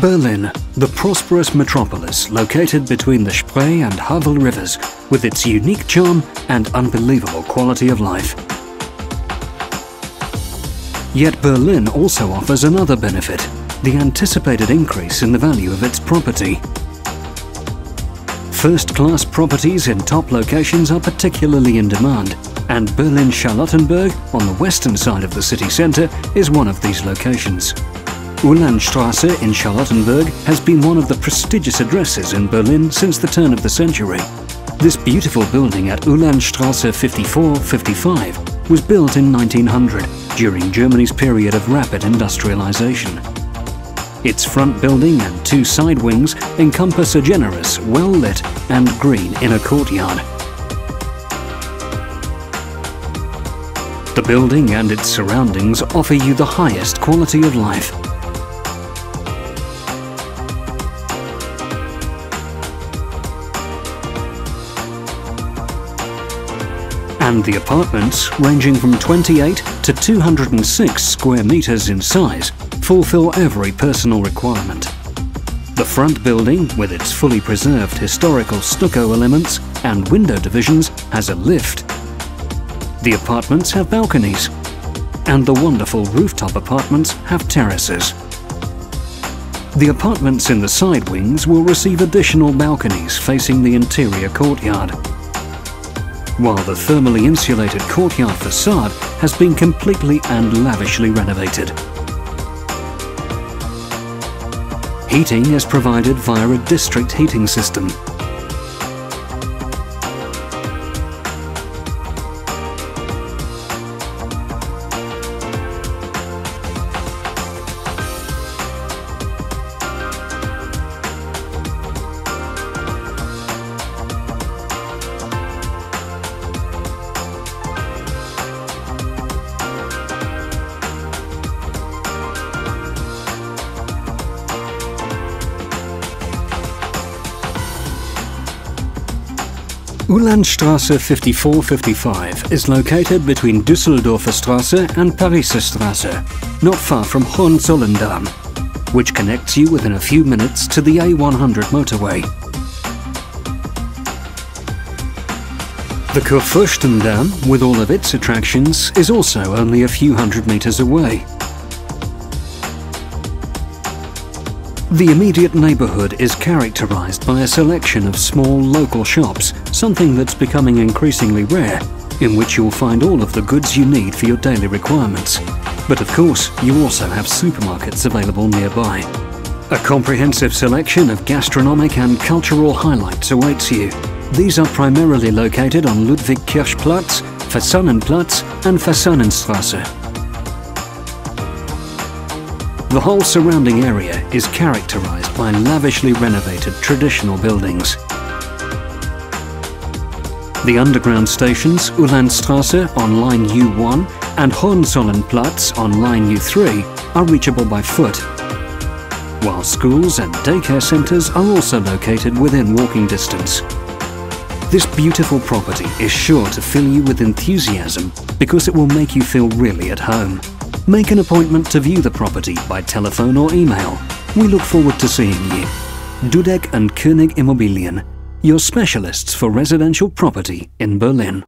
Berlin, the prosperous metropolis located between the Spree and Havel rivers, with its unique charm and unbelievable quality of life. Yet Berlin also offers another benefit, the anticipated increase in the value of its property. First-class properties in top locations are particularly in demand, and Berlin-Charlottenburg, on the western side of the city centre, is one of these locations. Uhlandstraße in Charlottenburg has been one of the prestigious addresses in Berlin since the turn of the century. This beautiful building at Uhlandstraße 54-55 was built in 1900, during Germany's period of rapid industrialisation. Its front building and two side wings encompass a generous, well-lit and green inner courtyard. The building and its surroundings offer you the highest quality of life. And the apartments, ranging from 28 to 206 square meters in size, fulfill every personal requirement. The front building, with its fully preserved historical stucco elements and window divisions, has a lift. The apartments have balconies, and the wonderful rooftop apartments have terraces. The apartments in the side wings will receive additional balconies facing the interior courtyard, while the thermally insulated courtyard facade has been completely and lavishly renovated. Heating is provided via a district heating system. Uhlandstraße 54-55 is located between Düsseldorferstrasse and Pariserstrasse, not far from Hohenzollerndamm, which connects you within a few minutes to the A100 motorway. The Kurfürstendamm, with all of its attractions, is also only a few hundred meters away. The immediate neighbourhood is characterised by a selection of small local shops, something that's becoming increasingly rare, in which you'll find all of the goods you need for your daily requirements. But of course, you also have supermarkets available nearby. A comprehensive selection of gastronomic and cultural highlights awaits you. These are primarily located on Ludwig-Kirchplatz, Fasanenplatz and Fasanenstrasse. The whole surrounding area is characterised by lavishly renovated traditional buildings. The underground stations Uhlandstraße on line U1 and Hohenzollernplatz on line U3 are reachable by foot, while schools and daycare centres are also located within walking distance. This beautiful property is sure to fill you with enthusiasm because it will make you feel really at home. Make an appointment to view the property by telephone or email. We look forward to seeing you. Dudek and König Immobilien, your specialists for residential property in Berlin.